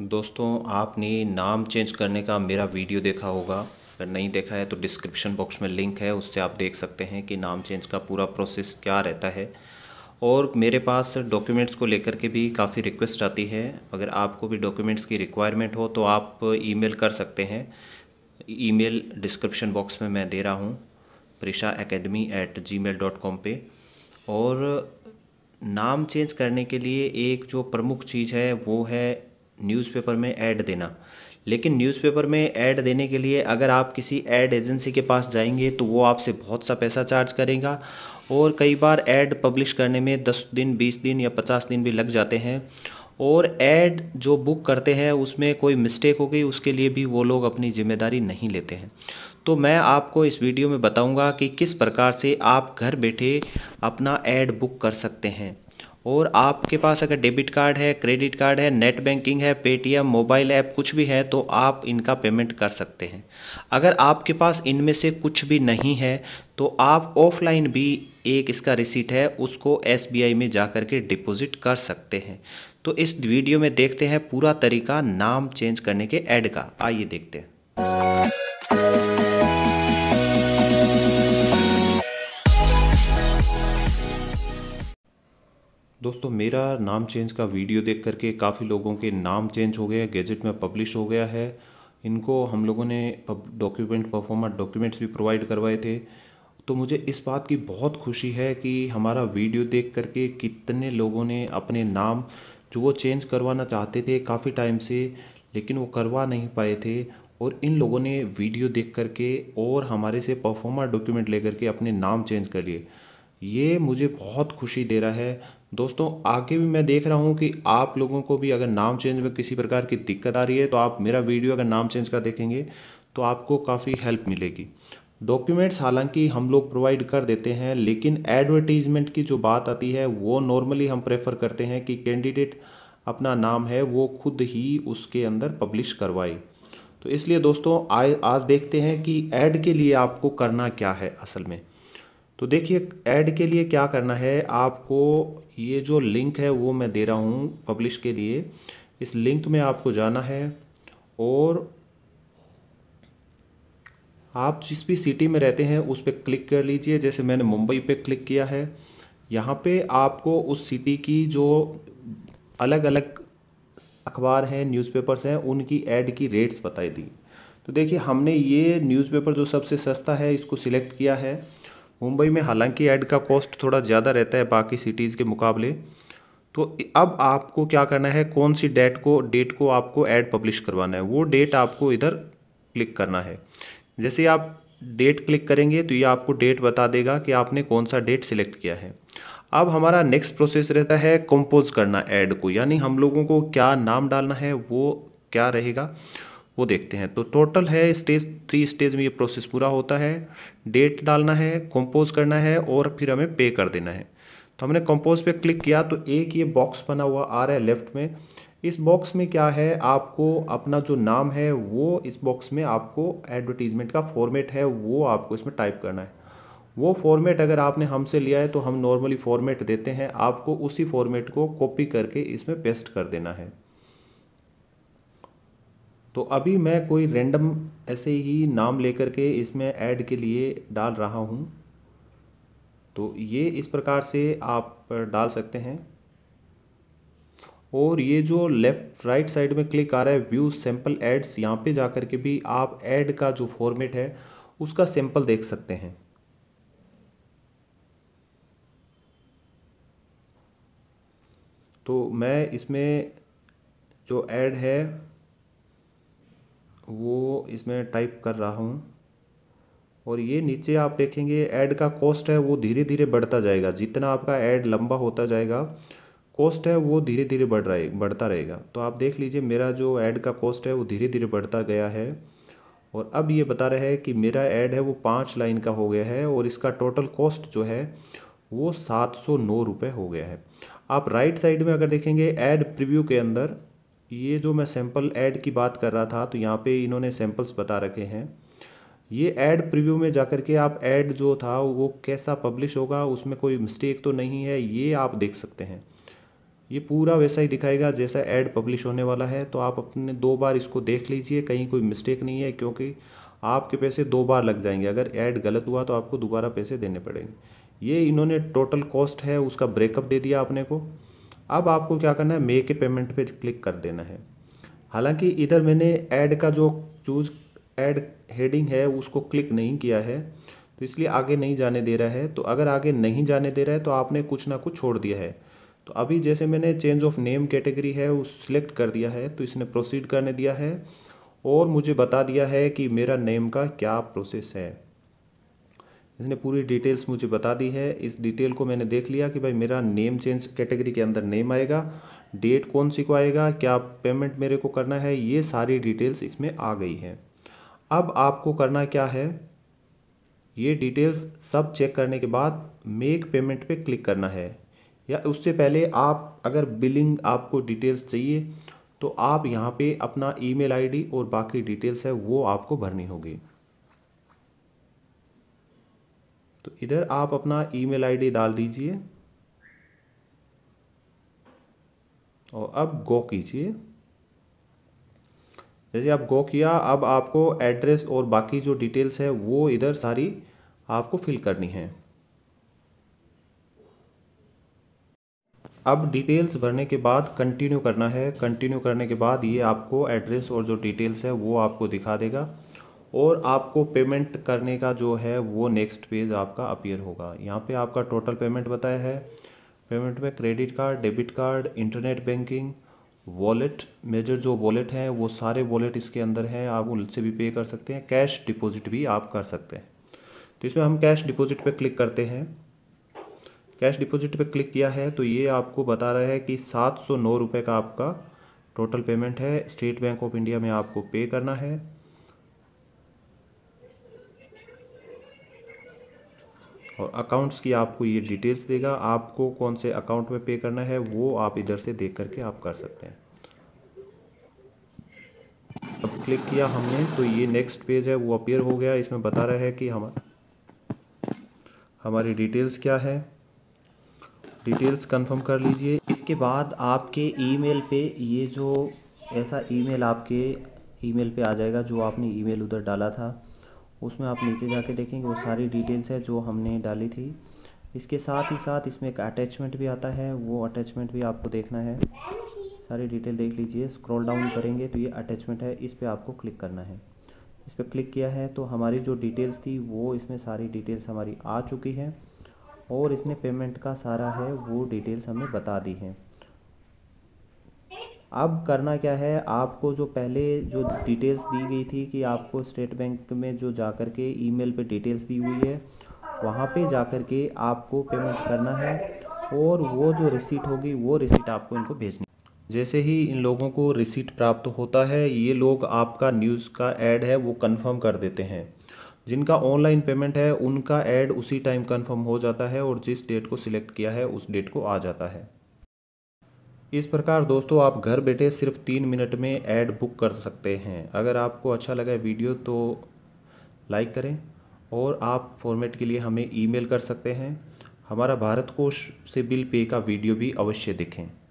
दोस्तों, आपने नाम चेंज करने का मेरा वीडियो देखा होगा। अगर नहीं देखा है तो डिस्क्रिप्शन बॉक्स में लिंक है, उससे आप देख सकते हैं कि नाम चेंज का पूरा प्रोसेस क्या रहता है। और मेरे पास डॉक्यूमेंट्स को लेकर के भी काफ़ी रिक्वेस्ट आती है। अगर आपको भी डॉक्यूमेंट्स की रिक्वायरमेंट हो तो आप ईमेल कर सकते हैं। ईमेल डिस्क्रिप्शन बॉक्स में मैं दे रहा हूँ, prisha academy@gmail.com पे। और नाम चेंज करने के लिए एक जो प्रमुख चीज़ है वो है न्यूज़पेपर में ऐड देना। लेकिन न्यूज़पेपर में ऐड देने के लिए अगर आप किसी ऐड एजेंसी के पास जाएंगे तो वो आपसे बहुत सा पैसा चार्ज करेगा। और कई बार ऐड पब्लिश करने में 10 दिन 20 दिन या 50 दिन भी लग जाते हैं। और ऐड जो बुक करते हैं उसमें कोई मिस्टेक हो गई उसके लिए भी वो लोग अपनी ज़िम्मेदारी नहीं लेते हैं। तो मैं आपको इस वीडियो में बताऊंगा कि किस प्रकार से आप घर बैठे अपना ऐड बुक कर सकते हैं। और आपके पास अगर डेबिट कार्ड है, क्रेडिट कार्ड है, नेट बैंकिंग है, पेटीएम, मोबाइल ऐप कुछ भी है तो आप इनका पेमेंट कर सकते हैं। अगर आपके पास इनमें से कुछ भी नहीं है तो आप ऑफलाइन भी एक इसका रिसीट है उसको SBI में जा कर के डिपॉजिट कर सकते हैं। तो इस वीडियो में देखते हैं पूरा तरीका नाम चेंज करने के ऐड का। आइए देखते हैं। दोस्तों, मेरा नाम चेंज का वीडियो देख करके काफ़ी लोगों के नाम चेंज हो गया, गैजेट में पब्लिश हो गया है। इनको हम लोगों ने डॉक्यूमेंट्स भी प्रोवाइड करवाए थे। तो मुझे इस बात की बहुत खुशी है कि हमारा वीडियो देख करके कितने लोगों ने अपने नाम जो वो चेंज करवाना चाहते थे काफ़ी टाइम से लेकिन वो करवा नहीं पाए थे, और इन लोगों ने वीडियो देख करके और हमारे से परफॉर्मा डॉक्यूमेंट लेकर के अपने नाम चेंज कर लिए। ये मुझे बहुत खुशी दे रहा है। दोस्तों, आगे भी मैं देख रहा हूँ कि आप लोगों को भी अगर नाम चेंज में किसी प्रकार की दिक्कत आ रही है तो आप मेरा वीडियो अगर नाम चेंज का देखेंगे तो आपको काफ़ी हेल्प मिलेगी। डॉक्यूमेंट्स हालांकि हम लोग प्रोवाइड कर देते हैं, लेकिन एडवर्टीजमेंट की जो बात आती है वो नॉर्मली हम प्रेफर करते हैं कि कैंडिडेट अपना नाम है वो खुद ही उसके अंदर पब्लिश करवाए। तो इसलिए दोस्तों आज देखते हैं कि ऐड के लिए आपको करना क्या है असल में। तो देखिए, ऐड के लिए क्या करना है आपको, ये जो लिंक है वो मैं दे रहा हूँ पब्लिश के लिए। इस लिंक में आपको जाना है और आप जिस भी सिटी में रहते हैं उस पर क्लिक कर लीजिए। जैसे मैंने मुंबई पे क्लिक किया है, यहाँ पे आपको उस सिटी की जो अलग अलग अखबार हैं, न्यूज़पेपर्स हैं, उनकी ऐड की रेट्स बताई दी। तो देखिए, हमने ये न्यूज़पेपर जो सबसे सस्ता है इसको सिलेक्ट किया है। मुंबई में हालांकि ऐड का कॉस्ट थोड़ा ज़्यादा रहता है बाकी सिटीज़ के मुकाबले। तो अब आपको क्या करना है, कौन सी डेट को आपको ऐड पब्लिश करवाना है वो डेट आपको इधर क्लिक करना है। जैसे आप डेट क्लिक करेंगे तो ये आपको डेट बता देगा कि आपने कौन सा डेट सिलेक्ट किया है। अब हमारा नेक्स्ट प्रोसेस रहता है कंपोज करना ऐड को, यानी हम लोगों को क्या नाम डालना है वो क्या रहेगा वो देखते हैं। तो टोटल है थ्री स्टेज में ये प्रोसेस पूरा होता है। डेट डालना है, कंपोज करना है और फिर हमें पे कर देना है। तो हमने कंपोज पे क्लिक किया तो एक ये बॉक्स बना हुआ आ रहा है लेफ़्ट में। इस बॉक्स में क्या है, आपको अपना जो नाम है वो इस बॉक्स में आपको एडवर्टीजमेंट का फॉर्मेट है वो आपको इसमें टाइप करना है। वो फॉर्मेट अगर आपने हमसे लिया है तो हम नॉर्मली फॉर्मेट देते हैं, आपको उसी फॉर्मेट को कॉपी करके इसमें पेस्ट कर देना है। तो अभी मैं कोई रैंडम ऐसे ही नाम लेकर के इसमें ऐड के लिए डाल रहा हूँ। तो ये इस प्रकार से आप डाल सकते हैं। और ये जो लेफ़्ट राइट साइड में क्लिक आ रहा है व्यू सैंपल एड्स, यहाँ पे जाकर के भी आप ऐड का जो फॉर्मेट है उसका सैंपल देख सकते हैं। तो मैं इसमें जो ऐड है वो इसमें टाइप कर रहा हूँ। और ये नीचे आप देखेंगे ऐड का कॉस्ट है वो धीरे धीरे बढ़ता जाएगा। जितना आपका ऐड लंबा होता जाएगा कॉस्ट है वो धीरे धीरे बढ़ता रहेगा। तो आप देख लीजिए मेरा जो ऐड का कॉस्ट है वो धीरे धीरे बढ़ता गया है। और अब ये बता रहा है कि मेरा ऐड है वो 5 लाइन का हो गया है और इसका टोटल कॉस्ट जो है वो 709 रुपये हो गया है। आप राइट साइड में अगर देखेंगे ऐड प्रीव्यू के अंदर, ये जो मैं सैम्पल ऐड की बात कर रहा था तो यहाँ पे इन्होंने सैम्पल्स बता रखे हैं। ये ऐड प्रीव्यू में जाकर के आप ऐड जो था वो कैसा पब्लिश होगा, उसमें कोई मिस्टेक तो नहीं है, ये आप देख सकते हैं। ये पूरा वैसा ही दिखाएगा जैसा ऐड पब्लिश होने वाला है। तो आप अपने 2 बार इसको देख लीजिए, कहीं कोई मिस्टेक नहीं है, क्योंकि आपके पैसे 2 बार लग जाएंगे। अगर ऐड गलत हुआ तो आपको दोबारा पैसे देने पड़ेंगे। ये इन्होंने टोटल कॉस्ट है उसका ब्रेकअप दे दिया अपने को। अब आपको क्या करना है, मेक ए पेमेंट पे क्लिक कर देना है। हालांकि इधर मैंने ऐड का जो चूज ऐड हेडिंग है उसको क्लिक नहीं किया है, तो इसलिए आगे नहीं जाने दे रहा है। तो अगर आगे नहीं जाने दे रहा है तो आपने कुछ ना कुछ छोड़ दिया है। तो अभी जैसे मैंने चेंज ऑफ नेम कैटेगरी है उस सिलेक्ट कर दिया है, तो इसने प्रोसीड करने दिया है और मुझे बता दिया है कि मेरा नेम का क्या प्रोसेस है। इसने पूरी डिटेल्स मुझे बता दी है। इस डिटेल को मैंने देख लिया कि भाई मेरा नेम चेंज कैटेगरी के अंदर नेम आएगा, डेट कौन सी को आएगा, क्या पेमेंट मेरे को करना है, ये सारी डिटेल्स इसमें आ गई है। अब आपको करना क्या है, ये डिटेल्स सब चेक करने के बाद मेक पेमेंट पे क्लिक करना है। या उससे पहले आप अगर बिलिंग आपको डिटेल्स चाहिए तो आप यहाँ पे अपना ईमेल आईडी और बाकी डिटेल्स है वो आपको भरनी होगी। तो इधर आप अपना ईमेल आईडी डाल दीजिए और अब गो कीजिए। जैसे आप गो किया, अब आपको एड्रेस और बाकी जो डिटेल्स है वो इधर सारी आपको फिल करनी है। अब डिटेल्स भरने के बाद कंटिन्यू करना है। कंटिन्यू करने के बाद ये आपको एड्रेस और जो डिटेल्स है वो आपको दिखा देगा और आपको पेमेंट करने का जो है वो नेक्स्ट पेज आपका अपीयर होगा। यहाँ पे आपका टोटल पेमेंट बताया है। पेमेंट में credit card, debit card, internet banking, wallet, major जो वॉलेट हैं वो सारे वॉलेट इसके अंदर हैं, आप उनसे भी पे कर सकते हैं। कैश डिपॉजिट भी आप कर सकते हैं। तो इसमें हम कैश डिपॉजिट पे क्लिक करते हैं। कैश डिपॉजिट पे क्लिक किया है तो ये आपको बता रहा है कि 709 रुपये का आपका टोटल पेमेंट है। स्टेट बैंक ऑफ इंडिया में आपको पे करना है। और अकाउंट्स की आपको ये डिटेल्स देगा, आपको कौन से अकाउंट में पे करना है वो आप इधर से देख करके आप कर सकते हैं। अब क्लिक किया हमने तो ये नेक्स्ट पेज है वो अपीयर हो गया। इसमें बता रहा है कि हमारी डिटेल्स क्या है। डिटेल्स कंफर्म कर लीजिए। इसके बाद आपके ईमेल पे ये जो ऐसा ईमेल आपके ईमेल पे आ जाएगा, जो आपने ईमेल उधर डाला था उसमें आप नीचे जाके देखेंगे वो सारी डिटेल्स है जो हमने डाली थी। इसके साथ ही साथ इसमें एक अटैचमेंट भी आता है, वो अटैचमेंट भी आपको देखना है। सारी डिटेल देख लीजिए, स्क्रॉल डाउन करेंगे तो ये अटैचमेंट है, इस पर आपको क्लिक करना है। इस पर क्लिक किया है तो हमारी जो डिटेल्स थी वो इसमें सारी डिटेल्स हमारी आ चुकी है और इसने पेमेंट का सारा है वो डिटेल्स हमें बता दी है। अब करना क्या है, आपको जो पहले जो डिटेल्स दी गई थी कि आपको स्टेट बैंक में जो जाकर के ईमेल पे डिटेल्स दी हुई है वहाँ पे जाकर के आपको पेमेंट करना है और वो जो रिसीट होगी वो रिसीट आपको इनको भेजनी है। जैसे ही इन लोगों को रिसीट प्राप्त होता है ये लोग आपका न्यूज़ का ऐड है वो कंफर्म कर देते हैं। जिनका ऑनलाइन पेमेंट है उनका ऐड उसी टाइम कन्फर्म हो जाता है और जिस डेट को सिलेक्ट किया है उस डेट को आ जाता है। इस प्रकार दोस्तों आप घर बैठे सिर्फ 3 मिनट में ऐड बुक कर सकते हैं। अगर आपको अच्छा लगा वीडियो तो लाइक करें और आप फॉर्मेट के लिए हमें ईमेल कर सकते हैं। हमारा भारत कोष से बिल पे का वीडियो भी अवश्य देखें।